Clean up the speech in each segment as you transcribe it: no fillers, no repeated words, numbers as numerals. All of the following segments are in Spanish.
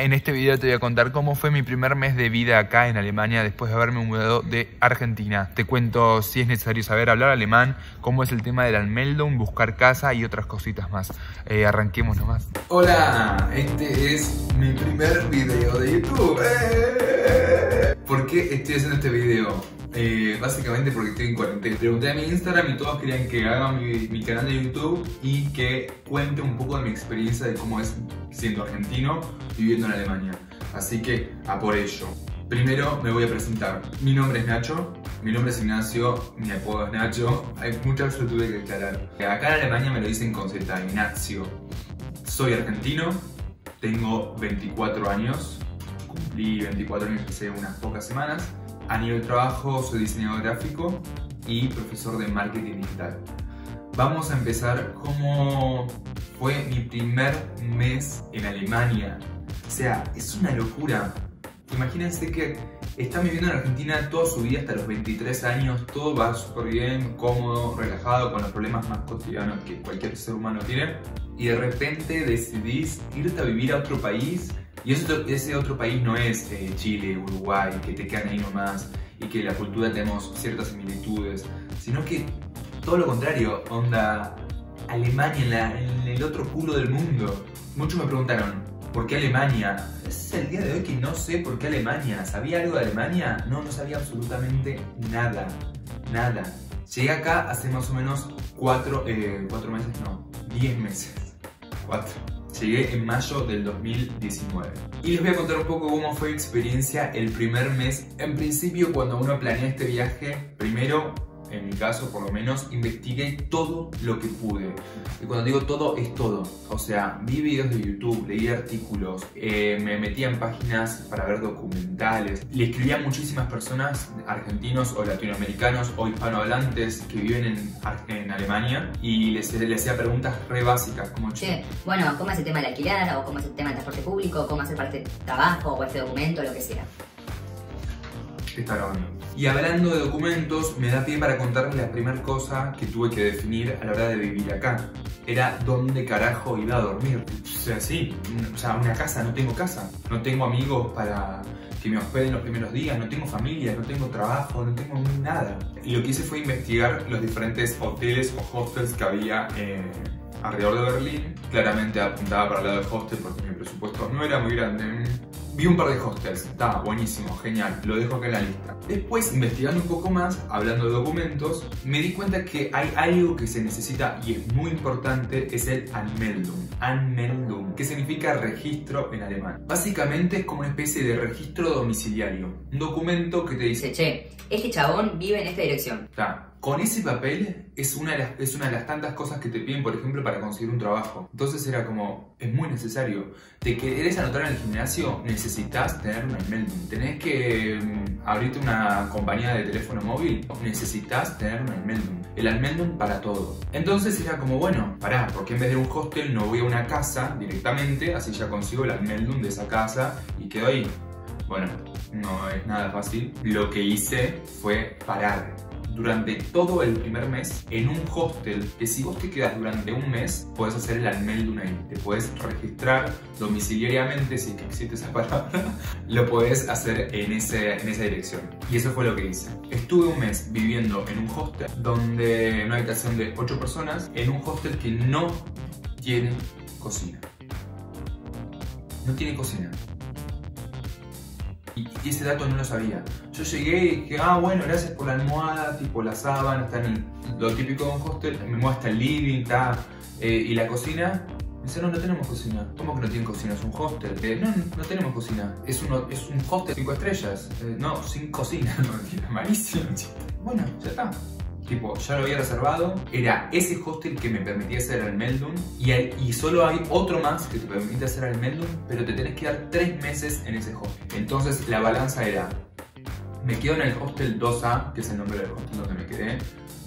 En este video te voy a contar cómo fue mi primer mes de vida acá en Alemania después de haberme mudado de Argentina. Te cuento si es necesario saber hablar alemán, cómo es el tema del Anmeldung, buscar casa y otras cositas más. Arranquemos nomás. Hola, este es mi primer video de YouTube. ¿Por qué estoy haciendo este video? Básicamente porque estoy en cuarentena. Pregunté a mi Instagram y todos querían que haga mi canal de YouTube y que cuente un poco de mi experiencia de cómo es siendo argentino viviendo en Alemania. Así que a por ello. Primero me voy a presentar. Mi nombre es Nacho, mi nombre es Ignacio, mi apodo es Nacho. Hay muchas que tuve que aclarar. Acá en Alemania me lo dicen con Z, Ignacio. Soy argentino, tengo 24 años, cumplí 24 años hace unas pocas semanas. A nivel trabajo soy diseñador gráfico y profesor de marketing digital. Vamos a empezar cómo fue mi primer mes en Alemania. O sea, es una locura. Imagínense que están viviendo en Argentina toda su vida hasta los 23 años, todo va súper bien, cómodo, relajado, con los problemas más cotidianos que cualquier ser humano tiene. Y de repente decidís irte a vivir a otro país. Y ese otro país no es Chile, Uruguay, que te quedan ahí nomás y que la cultura tenemos ciertas similitudes, sino que todo lo contrario, onda Alemania en el otro culo del mundo. Muchos me preguntaron, ¿por qué Alemania? Es el día de hoy que no sé por qué Alemania. ¿Sabía algo de Alemania? No, no sabía absolutamente nada, nada. Llegué acá hace más o menos 10 meses. Llegué en mayo del 2019. Y les voy a contar un poco cómo fue mi experiencia el primer mes. En principio, cuando uno planea este viaje, primero, en mi caso por lo menos, investigué todo lo que pude. Y cuando digo todo, es todo. O sea, vi videos de YouTube, leí artículos, me metía en páginas para ver documentales. Le escribí a muchísimas personas, argentinos o latinoamericanos o hispanohablantes que viven en Alemania, y les hacía preguntas re básicas como che, bueno, ¿cómo es el tema de alquilar? ¿O cómo es el tema del transporte público? ¿Cómo hacer parte de trabajo? ¿O este documento? Lo que sea. Está grabando. Y hablando de documentos, me da pie para contarles la primera cosa que tuve que definir a la hora de vivir acá. Era dónde carajo iba a dormir. O sea, sí, o sea, una casa, no tengo casa. No tengo amigos para que me hospeden los primeros días, no tengo familia, no tengo trabajo, no tengo nada. Y lo que hice fue investigar los diferentes hoteles o hostels que había alrededor de Berlín. Claramente apuntaba para el lado del hostel porque mi presupuesto no era muy grande. Vi un par de hostels, está buenísimo, genial, lo dejo acá en la lista. Después, investigando un poco más, hablando de documentos, me di cuenta que hay algo que se necesita y es muy importante, es el Anmeldung. Anmeldung, que significa registro en alemán. Básicamente es como una especie de registro domiciliario, un documento que te dice che, este chabón vive en esta dirección. Está. Con ese papel es una de las tantas cosas que te piden, por ejemplo, para conseguir un trabajo. Entonces era como, es muy necesario. Te querés anotar en el gimnasio, necesitas tener un Anmeldung. Tenés que abrirte una compañía de teléfono móvil, necesitas tener un Anmeldung. El Anmeldung para todo. Entonces era como, bueno, pará, porque en vez de un hostel no voy a una casa directamente, así ya consigo el Anmeldung de esa casa y quedo ahí. Bueno, no es nada fácil. Lo que hice fue parar durante todo el primer mes en un hostel, que si vos te quedas durante un mes, podés hacer el Anmeldung ahí. Te podés registrar domiciliariamente, si es que existe esa palabra, lo podés hacer en esa dirección. Y eso fue lo que hice. Estuve un mes viviendo en un hostel, donde en una habitación de 8 personas, en un hostel que no tiene cocina. No tiene cocina. Y ese dato no lo sabía. Yo llegué y dije, ah, bueno, gracias por la almohada, tipo la sábana, está en lo típico de un hostel. Me muevo hasta el living, está. Y la cocina. Me dice, no, no tenemos cocina. ¿Cómo que no tienen cocina? Es un hostel. No tenemos cocina. Es un hostel 5 estrellas. No, sin cocina. No, tiene malísimo. Bueno, ya está. Tipo, ya lo había reservado. Era ese hostel que me permitía hacer el Anmeldung. Y solo hay otro más que te permite hacer el Anmeldung, pero te tenés que dar 3 meses en ese hostel. Entonces la balanza era, me quedo en el hostel 2A, que es el nombre del hostel donde me quedé,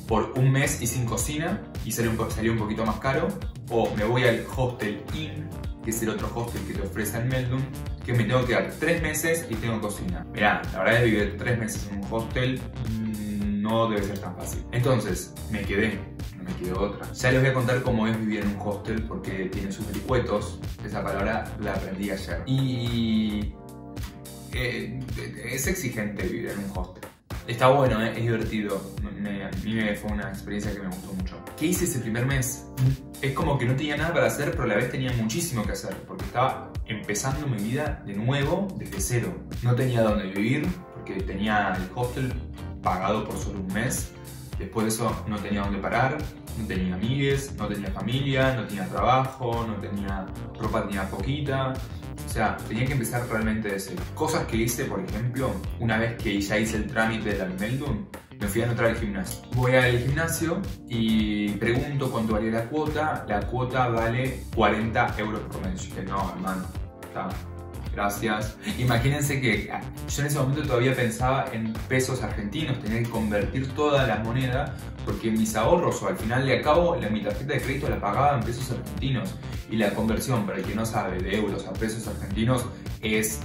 por un mes y sin cocina, y salió un poquito más caro. O me voy al hostel IN, que es el otro hostel que te ofrece Anmeldung, que me tengo que dar 3 meses y tengo cocina. Mirá, la verdad es vivir 3 meses en un hostel no debe ser tan fácil. Entonces, me quedé, no me quedó otra. Ya les voy a contar cómo es vivir en un hostel porque tiene sus vericuetos. Esa palabra la aprendí ayer. Y es exigente vivir en un hostel. Está bueno, es divertido. A mí fue una experiencia que me gustó mucho. ¿Qué hice ese primer mes? Es como que no tenía nada para hacer, pero a la vez tenía muchísimo que hacer, porque estaba empezando mi vida de nuevo, desde cero. No tenía dónde vivir, porque tenía el hostel pagado por solo un mes. Después de eso no tenía dónde parar, no tenía amigues, no tenía familia, no tenía trabajo, no tenía ropa, tenía poquita. O sea, tenía que empezar realmente de cero. Cosas que hice, por ejemplo, una vez que ya hice el trámite de la Anmeldung, me fui a anotar al gimnasio. Voy al gimnasio y pregunto cuánto valía la cuota. La cuota vale 40 € por mes. Yo dije, no, hermano, está, gracias. Imagínense que yo en ese momento todavía pensaba en pesos argentinos. Tenía que convertir todas las monedas porque mis ahorros, o al final de cabo, mi tarjeta de crédito la pagaba en pesos argentinos. Y la conversión, para el que no sabe, de euros a pesos argentinos es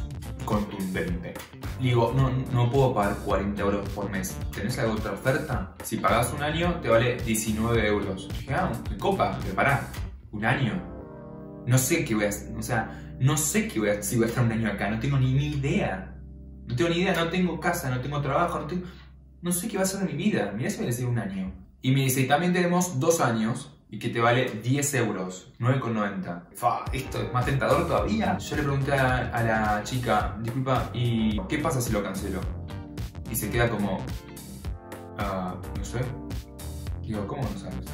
contundente. Digo, no puedo pagar 40 € por mes. ¿Tenés alguna otra oferta? Si pagás un año, te vale 19 €. Dije, ah, me copa, pero pará, ¿un año? No sé qué voy a hacer, o sea, no sé qué voy a, si voy a estar un año acá, no tengo ni idea. No tengo ni idea, no tengo casa, no tengo trabajo, no sé qué va a ser de mi vida. Mirá si voy a decir un año. Y me dice, y también tenemos 2 años. Y que te vale 10 €, 9,90. Esto es más tentador todavía. Yo le pregunté a la chica, disculpa, ¿y qué pasa si lo cancelo? Y se queda como, no sé. Digo, ¿cómo no sabes?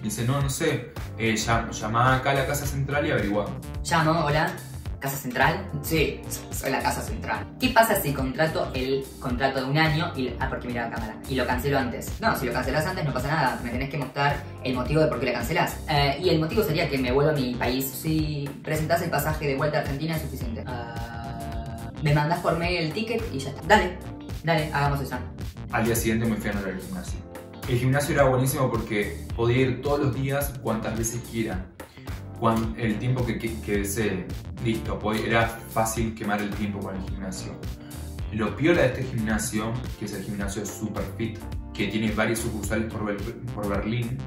Y dice, no sé. Llamá acá a la casa central y averiguá. Llamo, hola, ¿casa central? Sí, soy la casa central. ¿Qué pasa si contrato el contrato de un año y... Ah, porque mira la cámara. Y lo cancelo antes. No, si lo cancelás antes no pasa nada. Me tenés que mostrar el motivo de por qué la cancelás. Y el motivo sería que me vuelva a mi país. Si presentás el pasaje de vuelta a Argentina es suficiente. Me mandás por mail el ticket y ya está. Dale, hagamos eso. Al día siguiente me fui a el gimnasio. El gimnasio era buenísimo porque podía ir todos los días cuantas veces quiera. El tiempo que desee. Listo, era fácil quemar el tiempo con el gimnasio. Lo piola de este gimnasio, que es el gimnasio Superfit, que tiene varios sucursales por Berlín,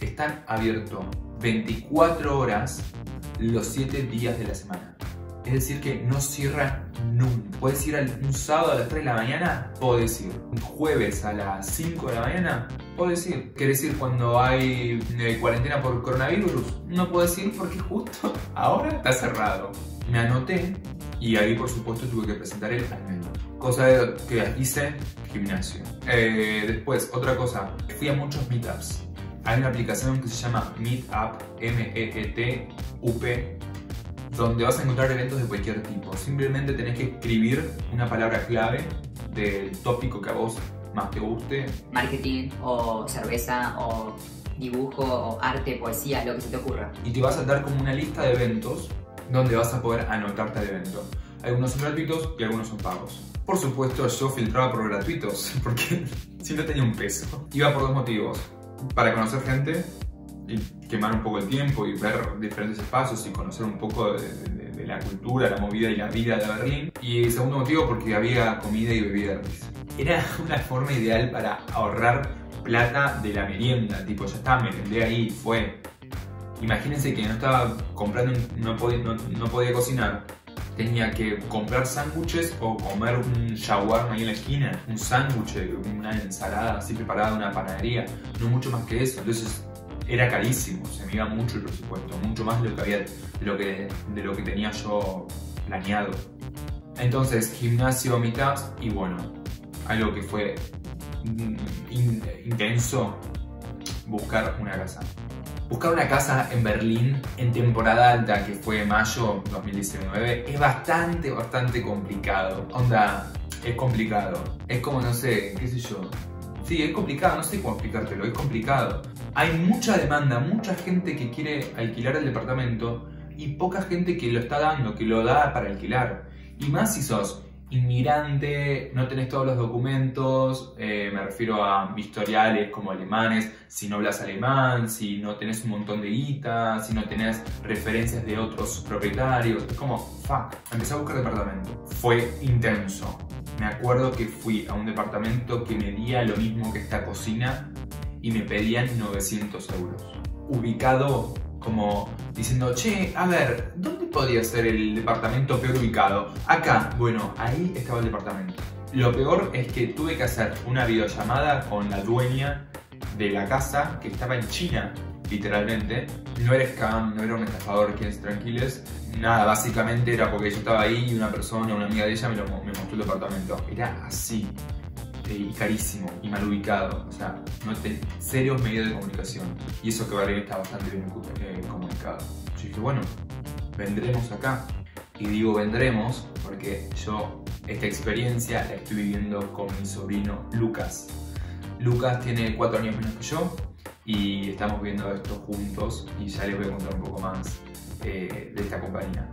están abiertos 24 horas los 7 días de la semana. Es decir que no cierran nunca. Puedes ir un sábado a las 3 de la mañana, podés ir. Un jueves a las 5 de la mañana, podés ir. ¿Querés ir cuando hay cuarentena por coronavirus? No podés ir porque justo ahora está cerrado. Me anoté y ahí por supuesto tuve que presentar el anmeldung. Cosa que hice, gimnasio. Después, otra cosa, fui a muchos meetups. Hay una aplicación que se llama Meetup, M-E-E-T-U-P, donde vas a encontrar eventos de cualquier tipo. Simplemente tenés que escribir una palabra clave del tópico que a vos más te guste. Marketing, o cerveza, o dibujo, o arte, poesía, lo que se te ocurra. Y te vas a dar como una lista de eventos donde vas a poder anotarte al evento. Algunos son gratuitos y algunos son pagos. Por supuesto, yo filtraba por gratuitos, porque si no tenía un peso. Iba por 2 motivos. Para conocer gente, y quemar un poco el tiempo y ver diferentes espacios y conocer un poco de la cultura, la movida y la vida de Berlín. Y el segundo motivo, porque había comida y bebida gratis. Era una forma ideal para ahorrar plata de la merienda, tipo ya está, me vendé ahí, fue. Imagínense que no estaba comprando, no podía cocinar. Tenía que comprar sándwiches o comer un shawarma ahí en la esquina, un sándwich, una ensalada así preparada de una panadería, no mucho más que eso. Entonces, era carísimo, se me iba mucho el presupuesto, mucho más de lo que había, de lo que tenía yo planeado. Entonces, gimnasio, meetups y bueno, algo que fue intenso, buscar una casa. Buscar una casa en Berlín en temporada alta, que fue mayo 2019, es bastante complicado. Onda, es complicado. Es como, no sé, qué sé yo. Sí, es complicado, no sé cómo explicártelo, es complicado. Hay mucha demanda, mucha gente que quiere alquilar el departamento y poca gente que lo está dando, que lo da para alquilar. Y más si sos inmigrante, no tenés todos los documentos, me refiero a historiales como alemanes, si no hablas alemán, si no tenés un montón de guita, si no tenés referencias de otros propietarios, es como, fuck. Empecé a buscar departamento, fue intenso. Me acuerdo que fui a un departamento que medía lo mismo que esta cocina y me pedían 900 €. Ubicado como diciendo, che, a ver, ¿dónde podría ser el departamento peor ubicado? Acá. Bueno, ahí estaba el departamento. Lo peor es que tuve que hacer una videollamada con la dueña de la casa, que estaba en China, literalmente. No era scam, no era un estafador, quédense tranquilos. Nada, básicamente era porque yo estaba ahí y una persona, una amiga de ella, me mostró el departamento. Era así. Y carísimo y mal ubicado, o sea, no tenés serios medios de comunicación. Y eso que Berlín está bastante bien comunicado. Yo dije, bueno, vendremos acá. Y digo vendremos porque yo esta experiencia la estoy viviendo con mi sobrino Lucas. Lucas tiene 4 años menos que yo y estamos viendo esto juntos y ya les voy a contar un poco más de esta compañía.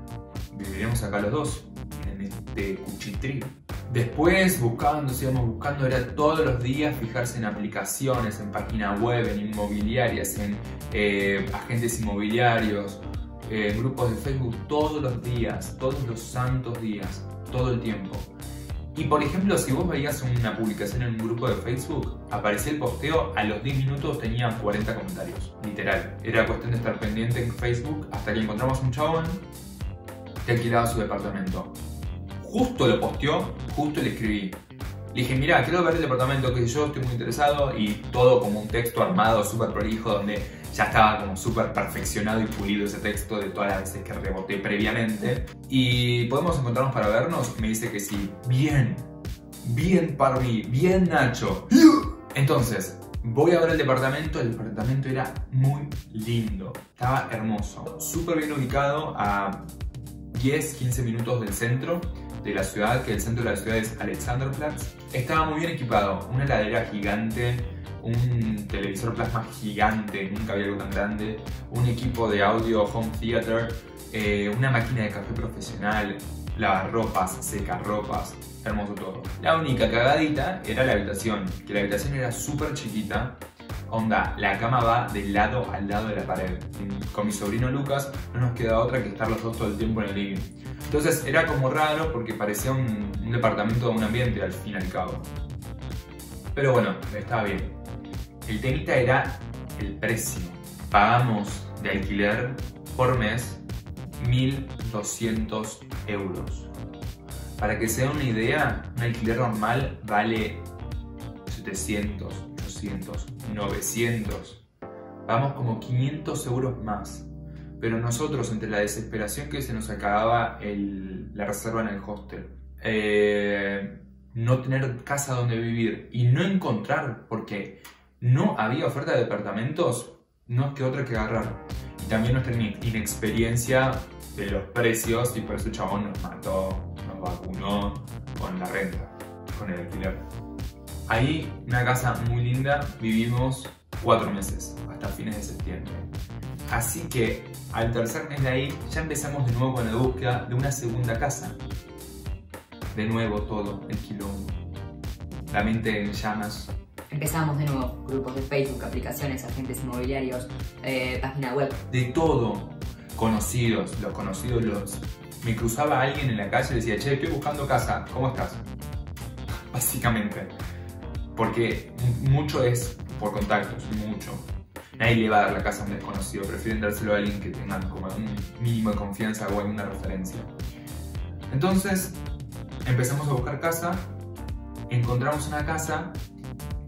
Viviremos acá los dos, en este cuchitrío. Después, íbamos buscando, era todos los días fijarse en aplicaciones, en páginas web, en inmobiliarias, en agentes inmobiliarios, en grupos de Facebook, todos los días, todos los santos días, todo el tiempo. Y por ejemplo, si vos veías una publicación en un grupo de Facebook, aparecía el posteo, a los 10 minutos tenían 40 comentarios, literal. Era cuestión de estar pendiente en Facebook hasta que encontramos un chabón que alquilaba su departamento. Justo lo posteó, justo le escribí. Le dije, mirá, quiero ver el departamento que yo estoy muy interesado, y todo como un texto armado, súper prolijo, donde ya estaba como súper perfeccionado y pulido ese texto de todas las veces que reboté previamente. Y podemos encontrarnos para vernos, y me dice que sí. Bien, bien para mí, bien Nacho. Entonces, voy a ver el departamento era muy lindo, estaba hermoso, súper bien ubicado a 10-15 minutos del centro de la ciudad, que el centro de la ciudad es Alexanderplatz. Estaba muy bien equipado, una heladera gigante, un televisor plasma gigante, nunca había algo tan grande, un equipo de audio home theater, una máquina de café profesional, lavarropas, secarropas, hermoso todo. La única cagadita era la habitación, que la habitación era súper chiquita. Onda, la cama va de lado al lado de la pared. Con mi sobrino Lucas no nos queda otra que estar los dos todo el tiempo en el living. Entonces era como raro porque parecía un departamento de un ambiente al fin y al cabo. Pero bueno, estaba bien. El temita era el precio. Pagamos de alquiler por mes 1.200 €. Para que se den una idea, un alquiler normal vale 700. 900, vamos como 500 € más, pero nosotros entre la desesperación que se nos acababa la reserva en el hostel, no tener casa donde vivir y no encontrar porque no había oferta de departamentos, no quedó otra que agarrar. Y también nuestra inexperiencia de los precios, y por eso el chabón nos mató, nos vacunó con la renta, con el alquiler. Ahí, una casa muy linda, vivimos 4 meses, hasta fines de septiembre. Así que al tercer mes de ahí ya empezamos de nuevo con la búsqueda de una segunda casa. De nuevo todo, el quilombo. La mente en llamas. Empezamos de nuevo, grupos de Facebook, aplicaciones, agentes inmobiliarios, página web. De todo. Conocidos, los conocidos los... Me cruzaba alguien en la calle y decía, che, estoy buscando casa, ¿cómo estás? Básicamente. Porque mucho es por contactos, mucho. Nadie le va a dar la casa a un desconocido, prefieren dárselo a alguien que tenga como un mínimo de confianza o alguna referencia. Entonces empezamos a buscar casa, encontramos una casa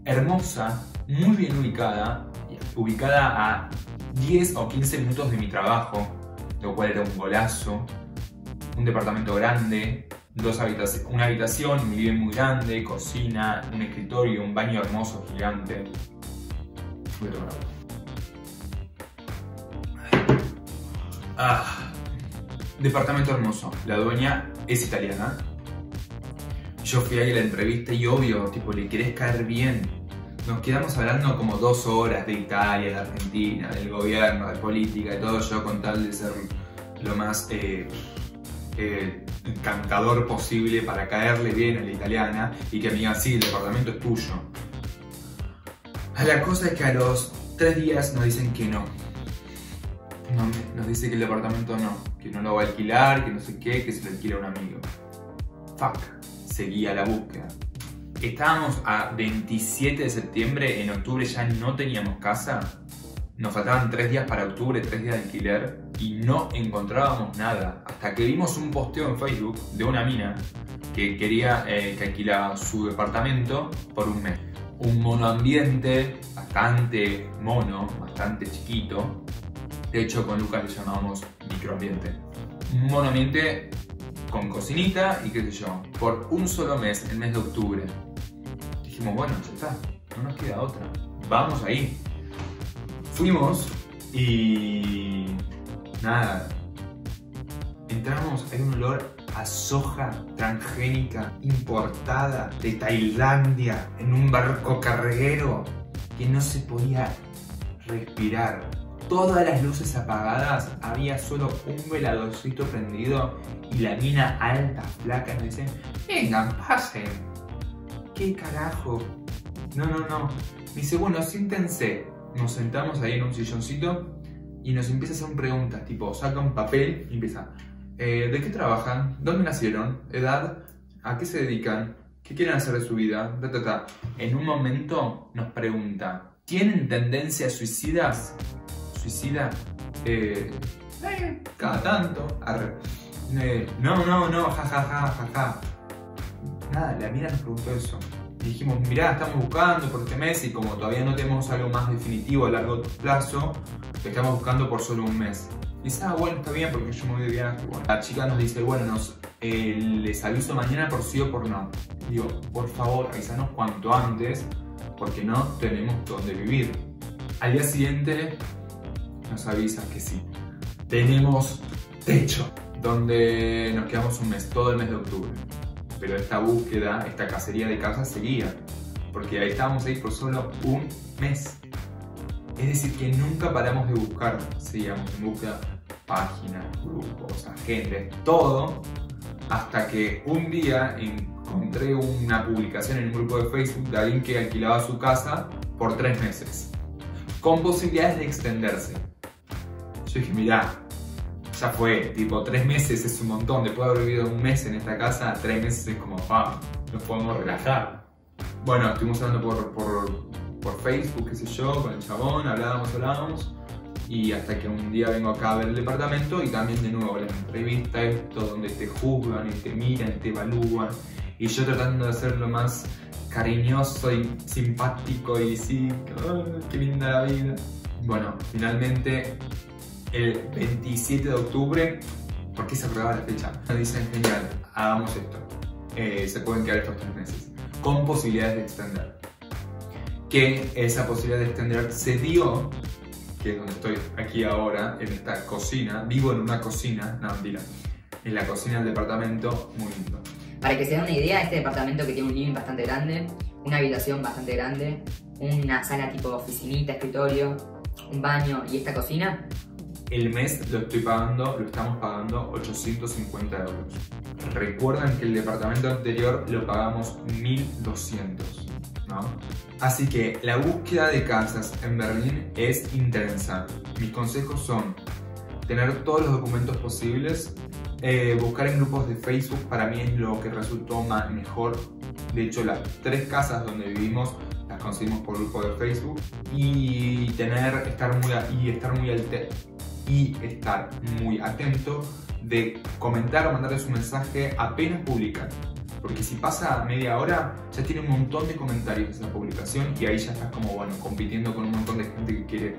hermosa, muy bien ubicada, ubicada a 10 o 15 minutos de mi trabajo, lo cual era un golazo, un departamento grande. 2 habitaciones, una habitación, un living muy grande, cocina, un escritorio, un baño hermoso, gigante. Voy a tomar agua. Ah, departamento hermoso. La dueña es italiana. Yo fui ahí a la entrevista y obvio, tipo, le querés caer bien. Nos quedamos hablando como 2 horas de Italia, de Argentina, del gobierno, de política y todo, yo con tal de ser lo más... cantador posible para caerle bien a la italiana y que me digan, sí, el departamento es tuyo. La cosa es que a los 3 días nos dicen que no. Nos dice que el departamento no, que no lo va a alquilar, que no sé qué, que se lo alquila a un amigo. Fuck, seguía la búsqueda. Estábamos a 27 de septiembre, en octubre ya no teníamos casa. Nos faltaban 3 días para octubre, 3 días de alquiler, y no encontrábamos nada. Hasta que vimos un posteo en Facebook de una mina que quería que alquilaba su departamento por un mes. Un monoambiente, bastante mono, bastante chiquito. De hecho, con Lucas le llamábamos microambiente. Un monoambiente con cocinita y qué sé yo, por un solo mes, el mes de octubre. Dijimos, bueno, ya está, no nos queda otra, vamos ahí. Fuimos y nada, entramos, hay un olor a soja transgénica importada de Tailandia en un barco carguero que no se podía respirar. Todas las luces apagadas, había solo un veladorcito prendido y la mina alta, flaca, nos dicen, vengan, pasen. ¿Qué carajo? No. Me dice, bueno, siéntense. Nos sentamos ahí en un silloncito y nos empieza a hacer preguntas, tipo, saca un papel y empieza, ¿de qué trabajan? ¿Dónde nacieron? ¿Edad? ¿A qué se dedican? ¿Qué quieren hacer de su vida? En un momento nos pregunta, ¿tienen tendencias suicidas? ¿Suicida? Cada tanto. No, jajaja. Nada, la mina nos preguntó eso. Y dijimos, mirá, estamos buscando por este mes y como todavía no tenemos algo más definitivo a largo plazo, lo estamos buscando por solo un mes. Y dice, ah, bueno, está bien porque yo me voy de viaje. Bueno, la chica nos dice, bueno, les aviso mañana por sí o por no. Digo, por favor, avisanos cuanto antes porque no tenemos dónde vivir. Al día siguiente nos avisan que sí. Tenemos techo, donde nos quedamos un mes, todo el mes de octubre. Pero esta búsqueda, esta cacería de casas seguía, porque ahí estábamos ahí por solo un mes. Es decir que nunca paramos de buscar, seguíamos en búsqueda, páginas, grupos, agentes, todo, hasta que un día encontré una publicación en un grupo de Facebook de alguien que alquilaba su casa por 3 meses, con posibilidades de extenderse. Yo dije, mirá, ya fue, tipo, 3 meses es un montón. Después de haber vivido un mes en esta casa, 3 meses es como, pa, nos podemos relajar. Bueno, estuvimos hablando por Facebook, qué sé yo, con el chabón, hablábamos. Y hasta que un día vengo acá a ver el departamento y también de nuevo las entrevistas, esto donde te juzgan y te miran y te evalúan. Y yo tratando de hacer lo más cariñoso y simpático y sí, oh, qué linda la vida. Bueno, finalmente, el 27 de octubre, porque se aprobaba la fecha, nos dicen, genial, hagamos esto. Se pueden quedar estos 3 meses, con posibilidades de extender. Que esa posibilidad de extender se dio, que es donde estoy aquí ahora, en esta cocina, vivo en una cocina, no mentira, en la cocina del departamento, muy lindo. Para que se den una idea, este departamento que tiene un living bastante grande, una habitación bastante grande, una sala tipo oficinita, escritorio, un baño y esta cocina, el mes lo estamos pagando 850 euros. Recuerdan que el departamento anterior lo pagamos 1200, ¿no? Así que la búsqueda de casas en Berlín es intensa. Mis consejos son tener todos los documentos posibles, buscar en grupos de Facebook, para mí es lo que resultó mejor. De hecho, las 3 casas donde vivimos las conseguimos por grupo de Facebook y estar muy atento de comentar o mandarles un mensaje apenas publican. Porque si pasa media hora, ya tiene un montón de comentarios esa publicación y ahí ya estás como, bueno, compitiendo con un montón de gente que quiere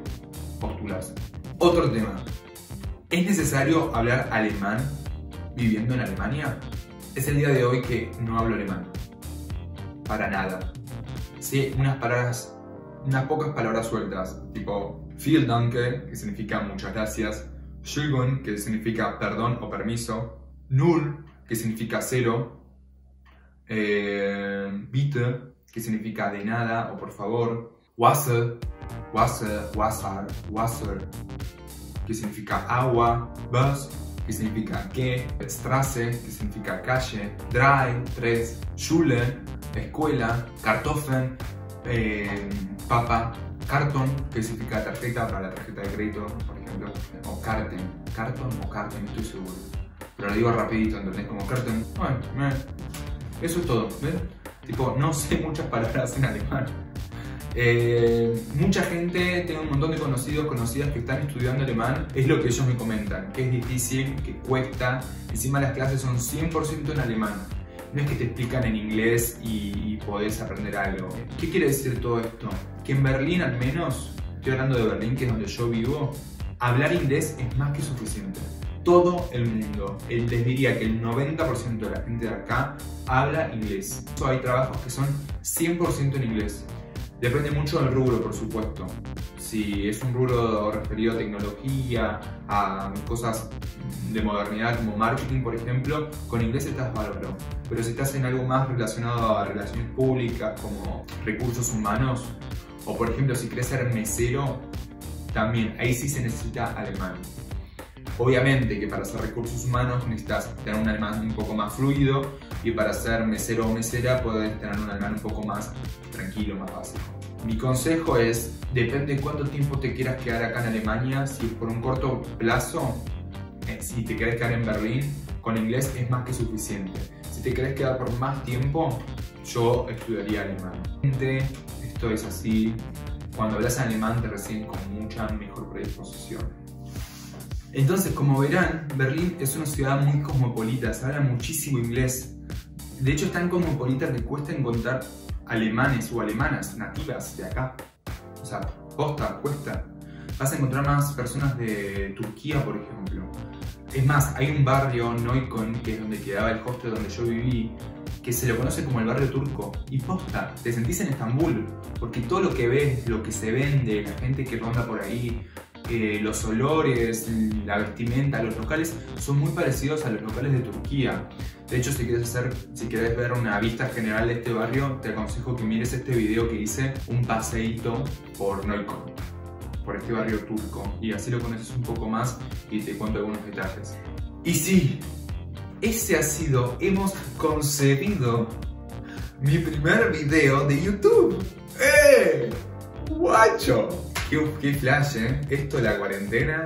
postularse. Otro tema, ¿es necesario hablar alemán viviendo en Alemania? Es el día de hoy que no hablo alemán, para nada. Sí, unas pocas palabras sueltas, tipo vielen Danke, que significa muchas gracias, Entschuldigung, que significa perdón o permiso, Null, que significa cero, Bitte, que significa de nada o por favor, Wasser, que significa agua, Bus, que significa que, Straße, que significa calle, drei, tres, Schule, escuela, Kartoffeln, papa, Karton, que significa tarjeta, para la tarjeta de crédito, por ejemplo, o Karten, Karton o Karten, estoy seguro, pero lo digo rapidito, ¿entendés? Como Karten, bueno, eso es todo, ¿ves? Tipo, no sé muchas palabras en alemán. Mucha gente, tengo un montón de conocidos, conocidas que están estudiando alemán. Es lo que ellos me comentan, que es difícil, que cuesta. Encima las clases son 100% en alemán. No es que te explican en inglés y podés aprender algo. ¿Qué quiere decir todo esto? Que en Berlín al menos, estoy hablando de Berlín, que es donde yo vivo, hablar inglés es más que suficiente. Todo el mundo, les diría que el 90% de la gente de acá habla inglés. Hay trabajos que son 100% en inglés. Depende mucho del rubro, por supuesto. Si es un rubro referido a tecnología, a cosas de modernidad como marketing, por ejemplo, con inglés estás bárbaro. Pero si estás en algo más relacionado a relaciones públicas, como recursos humanos, o por ejemplo si querés ser mesero, también ahí sí se necesita alemán. Obviamente que para hacer recursos humanos necesitas tener un alemán un poco más fluido, y para ser mesero o mesera podés tener un alemán un poco más tranquilo, más básico. Mi consejo es, depende cuánto tiempo te quieras quedar acá en Alemania. Si por un corto plazo, si te querés quedar en Berlín, con inglés es más que suficiente. Si te querés quedar por más tiempo, yo estudiaría alemán. Esto es así, cuando hablas alemán te reciben con mucha mejor predisposición. Entonces, como verán, Berlín es una ciudad muy cosmopolita, se habla muchísimo inglés. De hecho, es tan cosmopolita que cuesta encontrar alemanes o alemanas nativas de acá. O sea, posta, cuesta. Vas a encontrar más personas de Turquía, por ejemplo. Es más, hay un barrio, Neukölln, que es donde quedaba el hostel donde yo viví, que se lo conoce como el barrio turco. Y posta, te sentís en Estambul, porque todo lo que ves, lo que se vende, la gente que ronda por ahí, los olores, la vestimenta, los locales son muy parecidos a los locales de Turquía. De hecho, si querés ver una vista general de este barrio, te aconsejo que mires este video que hice, un paseíto por Neukölln, por este barrio turco, y así lo conoces un poco más y te cuento algunos detalles. Y sí, ese ha sido, hemos concebido mi primer video de YouTube. ¡Eh! ¡Guacho! ¡Qué flash, eh! Esto de la cuarentena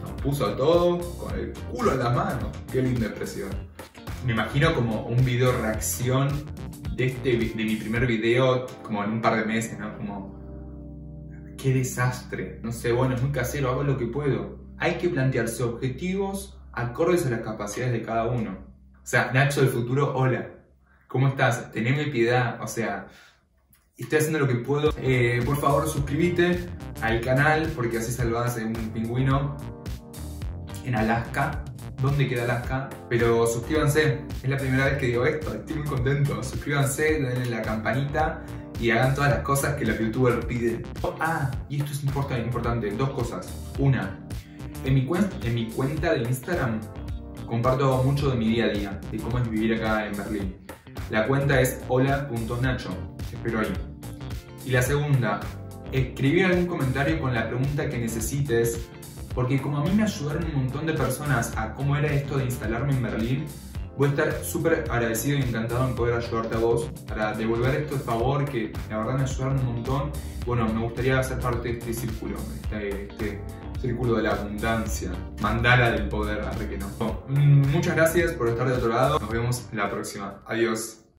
nos puso a todos con el culo en las manos. ¡Qué linda expresión! Me imagino como un video reacción de mi primer video, como en un par de meses, ¿no? Como, ¡qué desastre! No sé, bueno, es muy casero, hago lo que puedo. Hay que plantearse objetivos acordes a las capacidades de cada uno. O sea, Nacho del futuro, hola. ¿Cómo estás? Teneme piedad, o sea... Estoy haciendo lo que puedo. Por favor, suscríbete al canal, porque así salvás a un pingüino en Alaska. ¿Dónde queda Alaska? Pero suscríbanse. Es la primera vez que digo esto. Estoy muy contento. Suscríbanse, denle la campanita y hagan todas las cosas que los youtubers piden. Ah, y esto es importante. Dos cosas. Una, en mi cuenta de Instagram comparto mucho de mi día a día, de cómo es vivir acá en Berlín. La cuenta es hola.nacho. Espero ahí. Y la segunda, escribir algún comentario con la pregunta que necesites, porque como a mí me ayudaron un montón de personas a cómo era esto de instalarme en Berlín, voy a estar súper agradecido y encantado en poder ayudarte a vos para devolver esto de favor, que la verdad me ayudaron un montón. Bueno, me gustaría hacer parte de este círculo, este círculo de la abundancia, mandala del poder, arre que no. Bueno, muchas gracias por estar de otro lado, nos vemos la próxima, adiós.